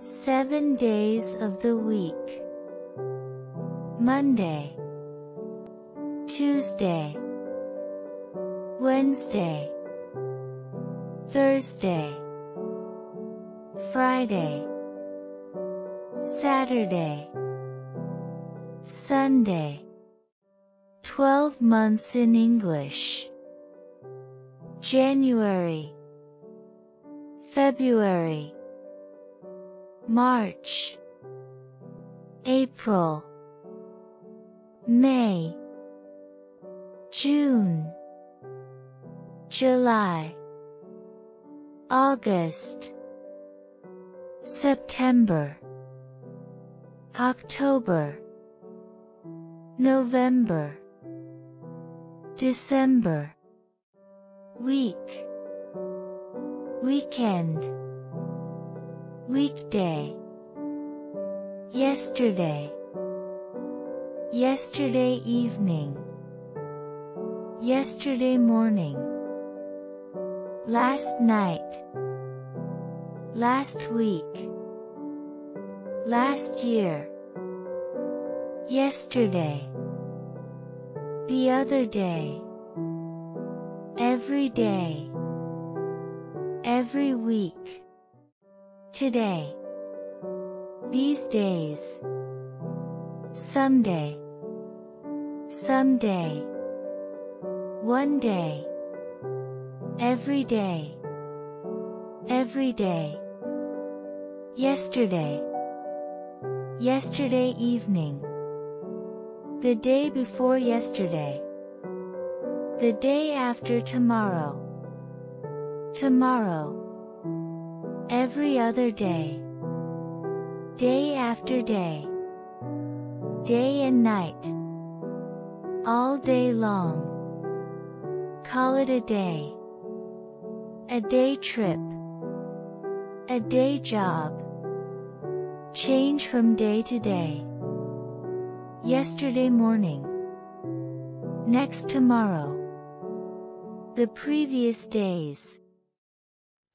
7 days of the week. Monday, Tuesday, Wednesday, Thursday, Friday, Saturday, Sunday. 12 months in English. January, February, March, April, May, June, July, August, September, October, November, December. Week, weekend, weekday, yesterday, yesterday evening, yesterday morning, last night, last week, last year, yesterday, the other day, every day, every week, today, these days, someday, someday, one day, every day, every day, yesterday, yesterday evening, the day before yesterday, the day after tomorrow, tomorrow, every other day, day after day, day and night, all day long, call it a day trip, a day job, change from day to day, yesterday morning, next tomorrow, the previous days.